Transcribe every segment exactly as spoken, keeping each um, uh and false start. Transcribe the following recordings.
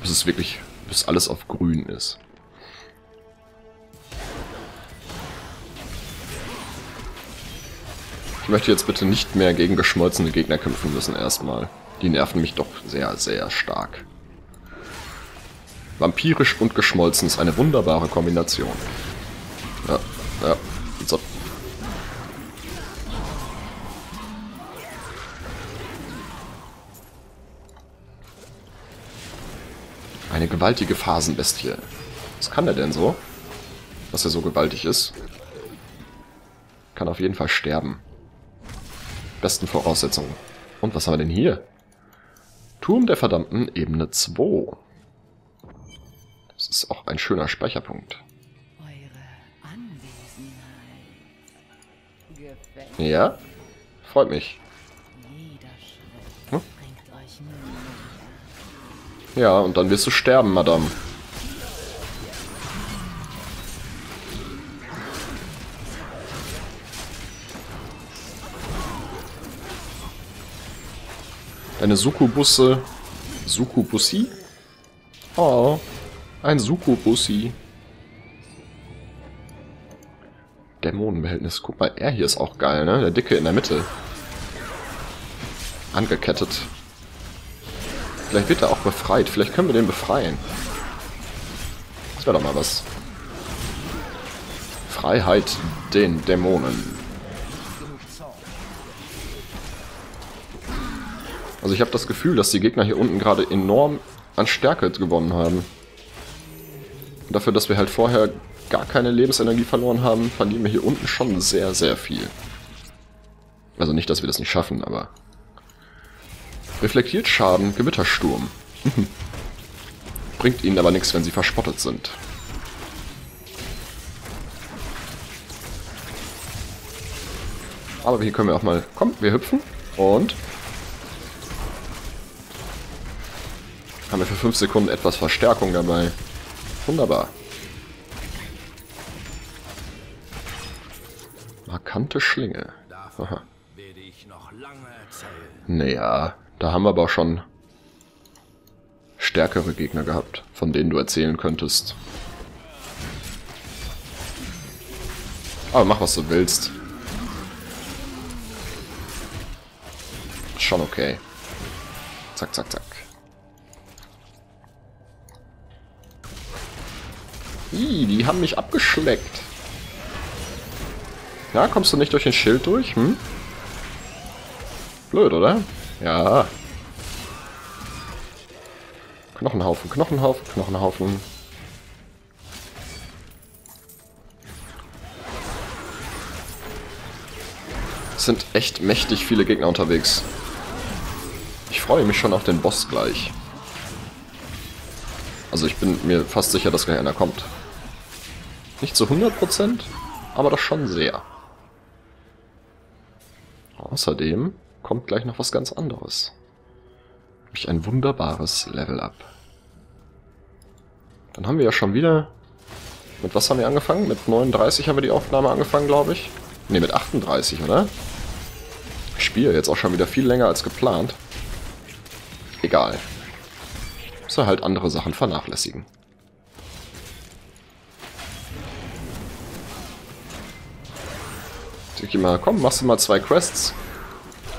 bis es wirklich, bis alles auf grün ist. Ich möchte jetzt bitte nicht mehr gegen geschmolzene Gegner kämpfen müssen erstmal. Die nerven mich doch sehr, sehr stark. Vampirisch und geschmolzen ist eine wunderbare Kombination. Ja, ja, so. Eine gewaltige Phasenbestie. Was kann der denn so? Dass er so gewaltig ist? Kann auf jeden Fall sterben. Besten Voraussetzungen. Und was haben wir denn hier? Turm der verdammten Ebene zwei. Das ist auch ein schöner Speicherpunkt. Ja, freut mich. Hm? Ja, und dann wirst du sterben, Madame. Deine Sukubusse. Sukubussi? Oh, ein Sukubussi. Dämonenbehältnis. Guck mal, er hier ist auch geil, ne? Der Dicke in der Mitte. Angekettet. Vielleicht wird er auch befreit. Vielleicht können wir den befreien. Das wäre doch mal was. Freiheit den Dämonen. Also ich habe das Gefühl, dass die Gegner hier unten gerade enorm an Stärke gewonnen haben. Und dafür, dass wir halt vorher gar keine Lebensenergie verloren haben, verlieren wir hier unten schon sehr, sehr viel. Also nicht, dass wir das nicht schaffen, aber... Reflektiert Schaden, Gewittersturm. Bringt ihnen aber nichts, wenn sie verspottet sind. Aber hier können wir auch mal... Komm, wir hüpfen und... Haben wir für fünf Sekunden etwas Verstärkung dabei. Wunderbar. Markante Schlinge. Aha. Naja, da haben wir aber schon stärkere Gegner gehabt, von denen du erzählen könntest. Aber mach, was du willst. Ist schon okay. Zack, zack, zack. Ih, die haben mich abgeschleckt. Ja, kommst du nicht durch den Schild durch? Hm? Blöd, oder? Ja. Knochenhaufen, Knochenhaufen, Knochenhaufen. Es sind echt mächtig viele Gegner unterwegs. Ich freue mich schon auf den Boss gleich. Also ich bin mir fast sicher, dass gleich einer kommt. Nicht zu hundert Prozent, aber doch schon sehr. Außerdem kommt gleich noch was ganz anderes. Nämlich ein wunderbares Level-Up. Dann haben wir ja schon wieder... Mit was haben wir angefangen? Mit neununddreißig haben wir die Aufnahme angefangen, glaube ich. Ne, mit achtunddreißig, oder? Ich spiele jetzt auch schon wieder viel länger als geplant. Egal. Muss er halt andere Sachen vernachlässigen. Ich mal, komm, machst du mal zwei Quests.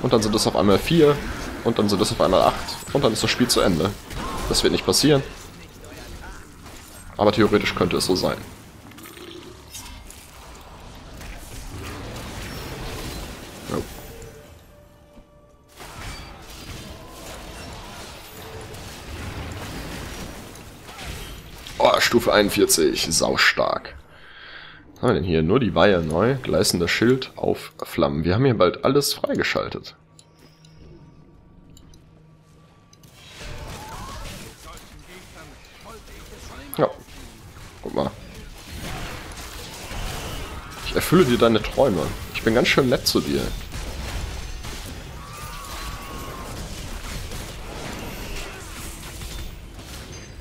Und dann sind es auf einmal vier. Und dann sind es auf einmal acht. Und dann ist das Spiel zu Ende. Das wird nicht passieren. Aber theoretisch könnte es so sein. Nope. Oh, Stufe einundvierzig. Saustark. Was haben wir denn hier? Nur die Weihe neu, gleißender Schild auf Flammen. Wir haben hier bald alles freigeschaltet. Ja, guck mal. Ich erfülle dir deine Träume. Ich bin ganz schön nett zu dir.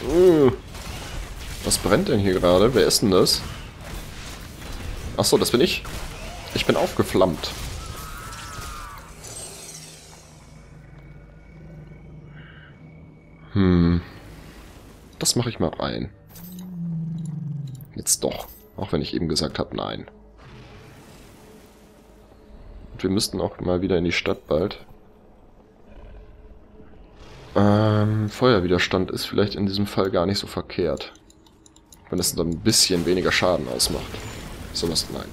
Mmh. Was brennt denn hier gerade? Wer ist denn das? Achso, das bin ich. Ich bin aufgeflammt. Hm. Das mache ich mal rein. Jetzt doch. Auch wenn ich eben gesagt habe, nein. Und wir müssten auch mal wieder in die Stadt bald. Ähm, Feuerwiderstand ist vielleicht in diesem Fall gar nicht so verkehrt. Wenn es dann ein bisschen weniger Schaden ausmacht. So was, nein.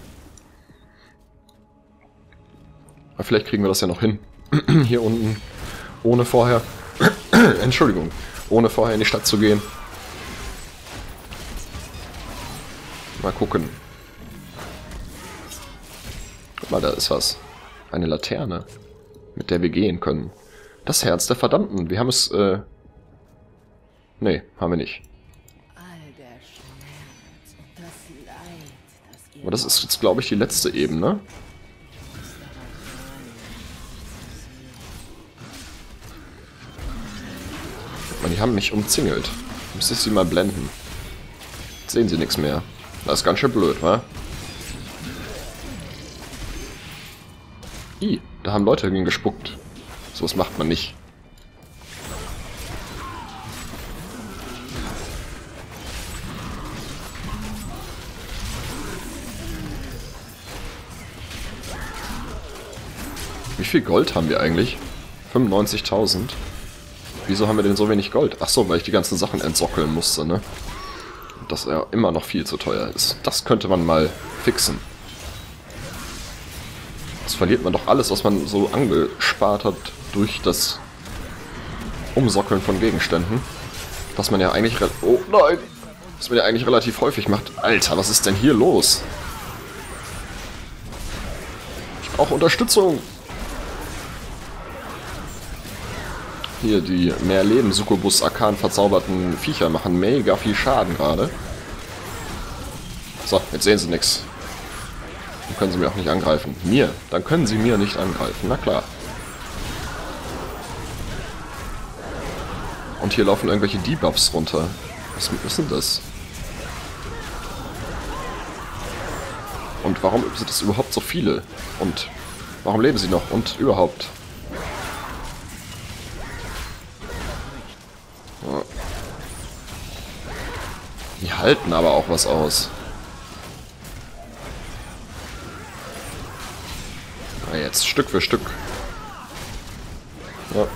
Aber vielleicht kriegen wir das ja noch hin. Hier unten. Ohne vorher... Entschuldigung. Ohne vorher in die Stadt zu gehen. Mal gucken. Guck mal, da ist was. Eine Laterne, mit der wir gehen können. Das Herz der Verdammten. Wir haben es, äh... Nee, haben wir nicht. Aber das ist jetzt, glaube ich, die letzte Ebene. Man, die haben mich umzingelt. Muss ich sie mal blenden. Jetzt sehen sie nichts mehr. Das ist ganz schön blöd, wa? Ih, da haben Leute hingespuckt. So was macht man nicht. Wie viel Gold haben wir eigentlich? fünfundneunzigtausend. Wieso haben wir denn so wenig Gold? Ach so, weil ich die ganzen Sachen entsockeln musste, ne? Dass er immer noch viel zu teuer ist. Das könnte man mal fixen. Das verliert man doch alles, was man so angespart hat durch das Umsockeln von Gegenständen. Das man ja eigentlich... Oh nein! Das man ja eigentlich relativ häufig macht. Alter, was ist denn hier los? Ich brauche Unterstützung! Hier, die mehr Leben Sukubus Arkan verzauberten Viecher machen mega viel Schaden gerade. So, jetzt sehen sie nichts. Dann können sie mir auch nicht angreifen. Mir? Dann können sie mir nicht angreifen. Na klar. Und hier laufen irgendwelche Debuffs runter. Was ist denn das? Und warum sind das überhaupt so viele? Und warum leben sie noch? Und überhaupt... Die halten aber auch was aus. Ah, jetzt Stück für Stück. Ja. Und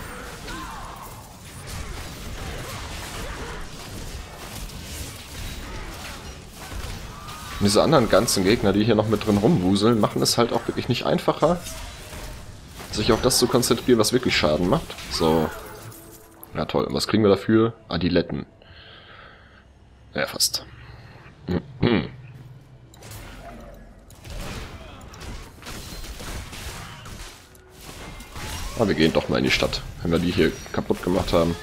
diese anderen ganzen Gegner, die hier noch mit drin rumwuseln, machen es halt auch wirklich nicht einfacher, sich auf das zu konzentrieren, was wirklich Schaden macht. So. Na toll. Und was kriegen wir dafür? Adiletten. Ja, fast. Aber wir gehen doch mal in die Stadt, wenn wir die hier kaputt gemacht haben.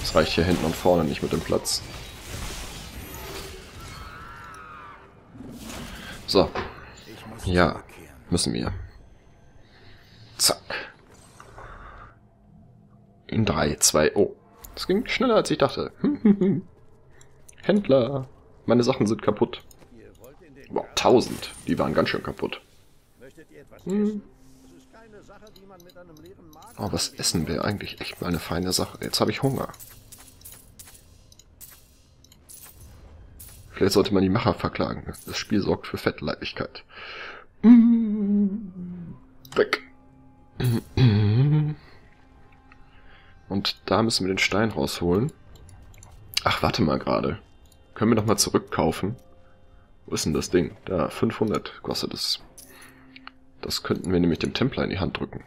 Das reicht hier hinten und vorne nicht mit dem Platz. So. Ja, müssen wir. Zack. In drei, zwei, oh. Das ging schneller, als ich dachte. Händler, meine Sachen sind kaputt. Wow, tausend. Die waren ganz schön kaputt. Hm. Oh, was essen wäre eigentlich echt mal eine feine Sache. Jetzt habe ich Hunger. Vielleicht sollte man die Macher verklagen. Das Spiel sorgt für Fettleibigkeit. Hm. Weg. Und da müssen wir den Stein rausholen. Ach, warte mal gerade. Können wir nochmal zurückkaufen? Wo ist denn das Ding? Da, fünfhundert kostet es. Das könnten wir nämlich dem Templer in die Hand drücken.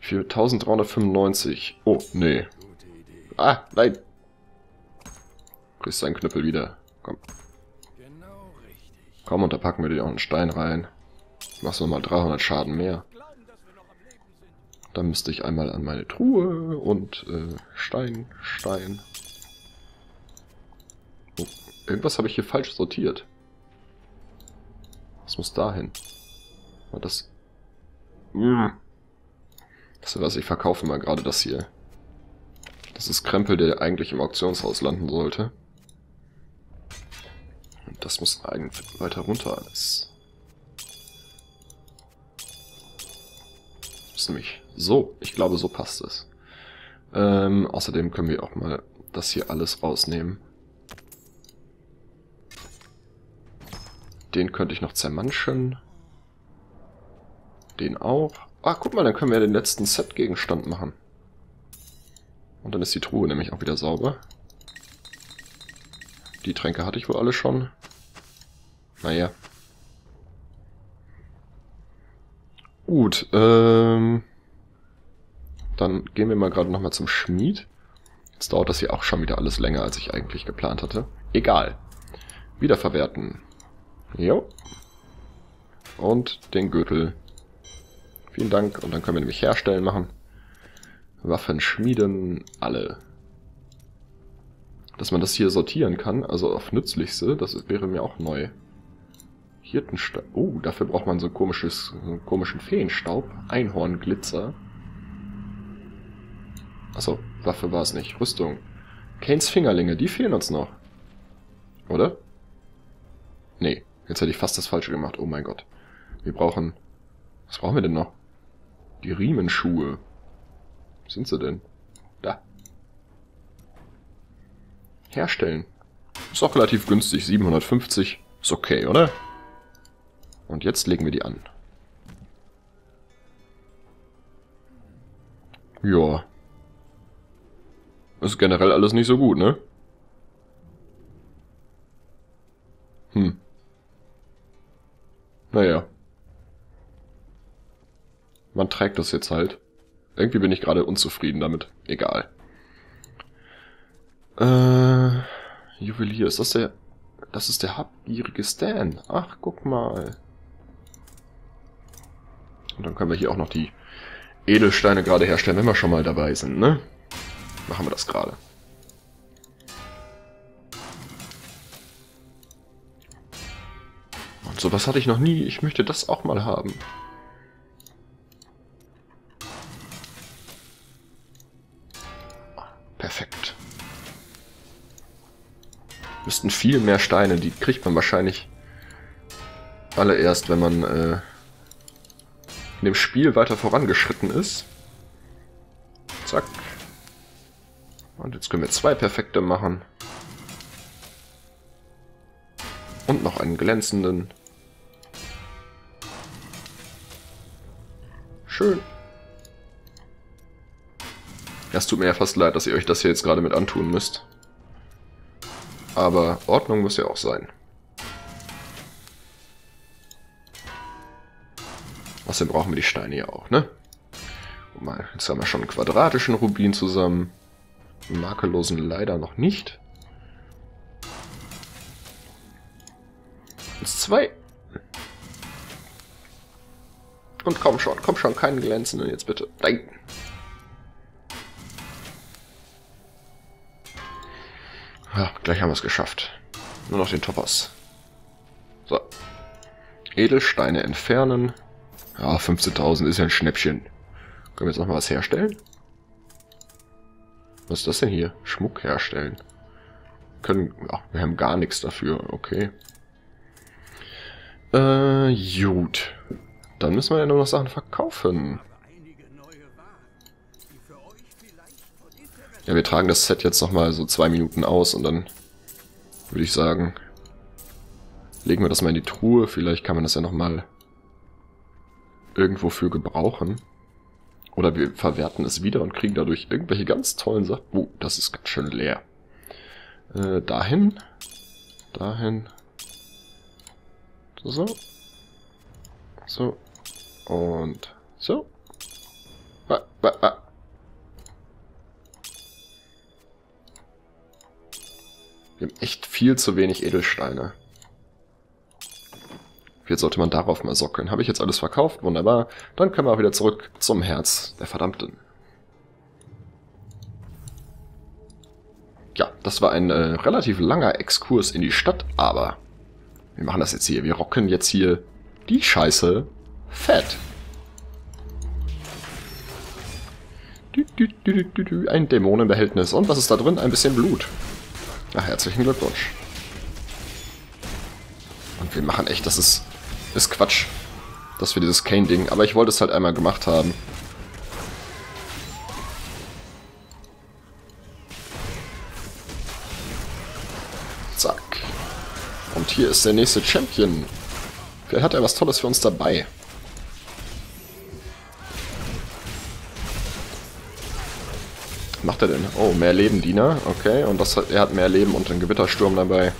Für dreizehnhundertfünfundneunzig. Oh, nee. Ah, nein. Kriegst seinen Knüppel wieder. Komm. Komm, und da packen wir dir auch einen Stein rein. Machst du nochmal dreihundert Schaden mehr. Dann müsste ich einmal an meine Truhe und äh, Stein, Stein. Oh, irgendwas habe ich hier falsch sortiert. Das muss dahin. Und das. Das ist was, ich verkaufe mal gerade das hier. Das ist Krempel, der eigentlich im Auktionshaus landen sollte. Und das muss eigentlich weiter runter alles. Nämlich so, ich glaube, so passt es. Ähm, außerdem können wir auch mal das hier alles rausnehmen. Den könnte ich noch zermanschen. Den auch. Ah, guck mal, dann können wir ja den letzten Set-Gegenstand machen. Und dann ist die Truhe nämlich auch wieder sauber. Die Tränke hatte ich wohl alle schon. Naja. Gut, ähm... dann gehen wir mal gerade nochmal zum Schmied. Jetzt dauert das hier auch schon wieder alles länger, als ich eigentlich geplant hatte. Egal. Wiederverwerten. Jo. Und den Gürtel. Vielen Dank. Und dann können wir nämlich herstellen machen. Waffen schmieden. Alle. Dass man das hier sortieren kann. Also auf nützlichste. Das wäre mir auch neu. Hirtenstaub. Oh, dafür braucht man so ein komisches, so einen komischen Feenstaub. Einhornglitzer. Achso, Waffe war es nicht. Rüstung. Kains Fingerlinge, die fehlen uns noch. Oder? Nee, jetzt hätte ich fast das Falsche gemacht. Oh mein Gott. Wir brauchen... Was brauchen wir denn noch? Die Riemenschuhe. Wo sind sie denn? Da. Herstellen. Ist auch relativ günstig. siebenhundertfünfzig. Ist okay, oder? Und jetzt legen wir die an. Joa. Ist generell alles nicht so gut, ne? Hm. Naja. Man trägt das jetzt halt. Irgendwie bin ich gerade unzufrieden damit. Egal. Äh, Juwelier, ist das der... Das ist der habgierige Stan. Ach, guck mal. Und dann können wir hier auch noch die Edelsteine gerade herstellen, wenn wir schon mal dabei sind, ne? Machen wir das gerade. Und sowas hatte ich noch nie. Ich möchte das auch mal haben. Perfekt. Müssten viel mehr Steine. Die kriegt man wahrscheinlich alle erst, wenn man äh, in dem Spiel weiter vorangeschritten ist. Zack. Und jetzt können wir zwei perfekte machen. Und noch einen glänzenden. Schön. Es tut mir ja fast leid, dass ihr euch das hier jetzt gerade mit antun müsst. Aber Ordnung muss ja auch sein. Außerdem brauchen wir die Steine ja auch, ne? Guck mal, jetzt haben wir schon einen quadratischen Rubin zusammen. Makellosen leider noch nicht. Jetzt zwei. Und komm schon, komm schon, keinen glänzenden jetzt bitte. Nein. Ja, gleich haben wir es geschafft. Nur noch den Toppers. So. Edelsteine entfernen. Ja, fünfzehntausend ist ja ein Schnäppchen. Können wir jetzt nochmal was herstellen? Was ist das denn hier? Schmuck herstellen. Können... Ach, wir haben gar nichts dafür. Okay. Äh, gut. Dann müssen wir ja nur noch Sachen verkaufen. Ja, wir tragen das Set jetzt nochmal so zwei Minuten aus und dann würde ich sagen, legen wir das mal in die Truhe. Vielleicht kann man das ja nochmal irgendwo für gebrauchen. Oder wir verwerten es wieder und kriegen dadurch irgendwelche ganz tollen Sachen. Oh, das ist ganz schön leer. Äh, dahin. Dahin. So. So. Und so. Ah, ah, ah. Wir haben echt viel zu wenig Edelsteine. Jetzt sollte man darauf mal sockeln. Habe ich jetzt alles verkauft? Wunderbar. Dann können wir auch wieder zurück zum Herz der Verdammten. Ja, das war ein äh, relativ langer Exkurs in die Stadt, aber wir machen das jetzt hier. Wir rocken jetzt hier die Scheiße fett. Du, du, du, du, du, ein Dämonenbehältnis. Und was ist da drin? Ein bisschen Blut. Na, herzlichen Glückwunsch. Und wir machen echt, das ist... Ist Quatsch, dass wir dieses Kane-Ding... Aber ich wollte es halt einmal gemacht haben. Und hier ist der nächste Champion. Vielleicht hat er was Tolles für uns dabei. Was macht er denn? Oh, mehr Leben, Diener. Okay, und das hat, er hat mehr Leben und einen Gewittersturm dabei.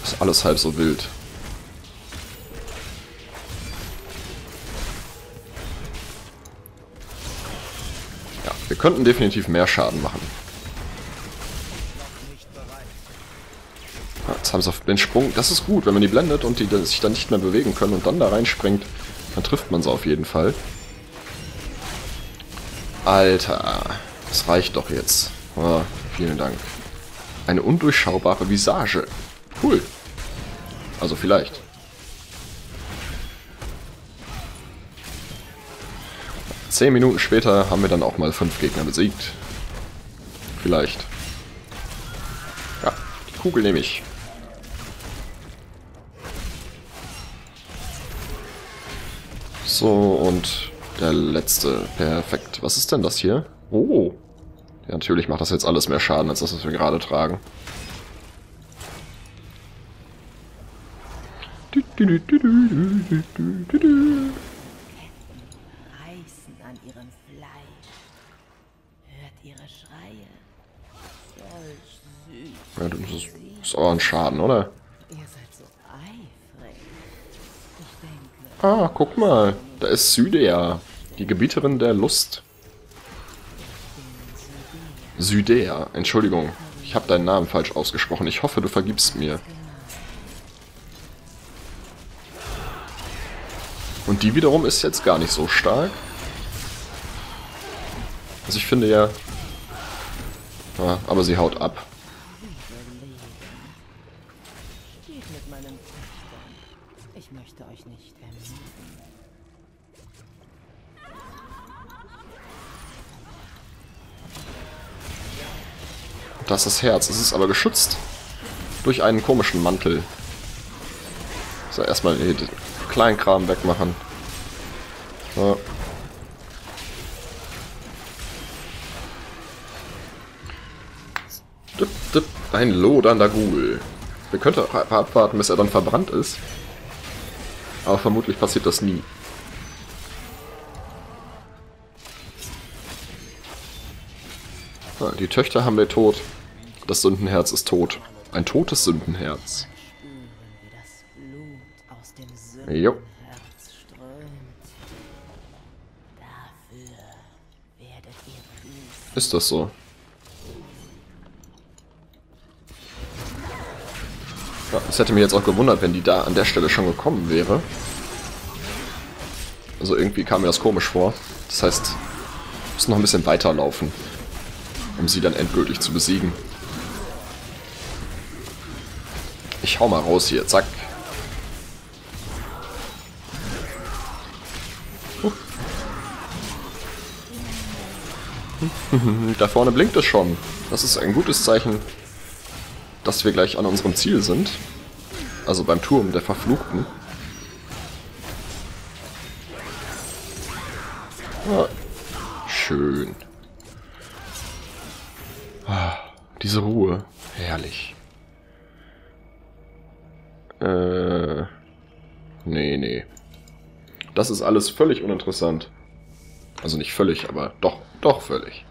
Das ist alles halb so wild. Ja, wir könnten definitiv mehr Schaden machen. Ja, jetzt haben sie auf den Sprung. Das ist gut, wenn man die blendet und die sich dann nicht mehr bewegen können und dann da reinspringt, dann trifft man sie auf jeden Fall. Alter, das reicht doch jetzt. Oh, vielen Dank. Eine undurchschaubare Visage. Cool. Also vielleicht. Zehn Minuten später haben wir dann auch mal fünf Gegner besiegt. Vielleicht. Ja, die Kugel nehme ich. So, und... der letzte. Perfekt. Was ist denn das hier? Oh. Ja, natürlich macht das jetzt alles mehr Schaden als das, was wir gerade tragen. Ja, das ist, ist auch ein Schaden, oder? Ah, guck mal. Da ist Cydaea, die Gebieterin der Lust. Cydaea, Entschuldigung, ich habe deinen Namen falsch ausgesprochen. Ich hoffe, du vergibst mir. Und die wiederum ist jetzt gar nicht so stark. Also ich finde ja... ja, aber sie haut ab. Ich möchte euch nicht ermorden. Das ist Herz. Es ist aber geschützt durch einen komischen Mantel. So, erstmal den Kleinkram wegmachen. So. Dip, dip, ein lodernder Ghoul. Wir könnten auch abwarten, bis er dann verbrannt ist. Aber vermutlich passiert das nie. Ah, die Töchter haben wir tot. Das Sündenherz ist tot. Ein totes Sündenherz. Jo. Ist das so? Ja, es hätte mich jetzt auch gewundert, wenn die da an der Stelle schon gekommen wäre. Also irgendwie kam mir das komisch vor. Das heißt, wir müssen noch ein bisschen weiterlaufen, um sie dann endgültig zu besiegen. Ich hau mal raus hier, zack. Uh. Da vorne blinkt es schon. Das ist ein gutes Zeichen, dass wir gleich an unserem Ziel sind. Also beim Turm der Verfluchten. Ah. Schön. Diese Ruhe. Herrlich. Äh. Nee, nee. Das ist alles völlig uninteressant. Also nicht völlig, aber doch, doch völlig.